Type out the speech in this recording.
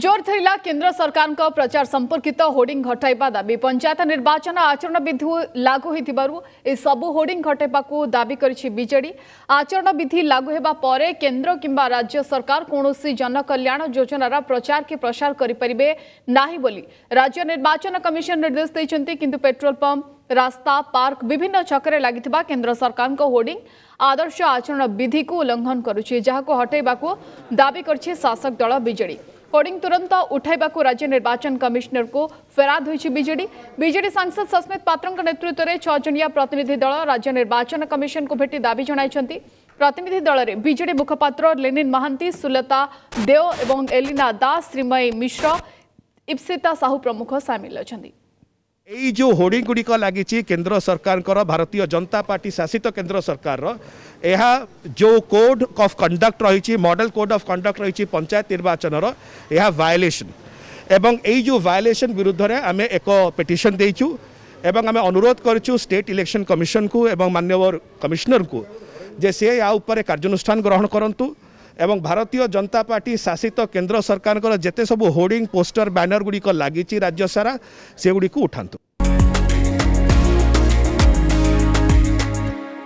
जोर धरिला केंद्र सरकार का प्रचार संपर्कित होर्डिंग घटाइबा दाबी पंचायत निर्वाचन आचरण विधि लागू होइथिबारु ए सबु होर्डिंग घटाइबाकू दाबी करिछि बीजेडी। आचरण विधि लागू हेबा परे केंद्र किंबा राज्य सरकार कोनोसी जनकल्याण योजनार प्रचार के प्रसार करि परिबे नाही बोली राज्य निर्वाचन कमिशन निर्देश दैछन्ति, किंतु पेट्रोल पंप, रास्ता, पार्क, विभिन्न छकरे लागिथिबा केंद्र सरकार को होर्डिंग आदर्श आचरण विधि को उल्लंघन करुछि, जहाको हटाइबाकू दाबी करिछि शासक दल बीजेडी। होर्डिंग तुरंत उठाइबाकू राज्य निर्वाचन कमिशनर को फेराद होइछि बीजेडी। बीजेडी सांसद सस्मित पात्र नेतृत्व में 6 जनिया प्रतिनिधि दल राज्य निर्वाचन कमिशन को भेटी दाबी जणाइछन्ति। प्रतिनिधि दल में बीजेडी मुखपात्र लेनिन महांती, सुलता देव एवं एलिना दास, श्रीमयी मिश्र, इप्सिता साहू प्रमुख सामिल अछन्ति। एई जो होर्डिंग गुड़िक लगी केंद्र सरकार भारतीय जनता पार्टी शासित केंद्र सरकार यह जो कोड ऑफ कंडक्ट रही मॉडल कोड ऑफ कंडक्ट रही पंचायत निर्वाचन यह वायलेसन एवं एई जो वायलेसन विरुद्ध रे आमे एक पिटिशन देचु एवं आमे अनुरोध करचु स्टेट इलेक्शन कमिशन को एवं माननीय कमिशनर को जे से या ऊपर कार्यानुष्ठान ग्रहण करंतु एवं भारतीय जनता पार्टी शासित केंद्र सरकार जेते सब होर्डिंग पोस्टर बैनर गुड़ी लगी राज्य सारा से गुड़ी को उठांतु।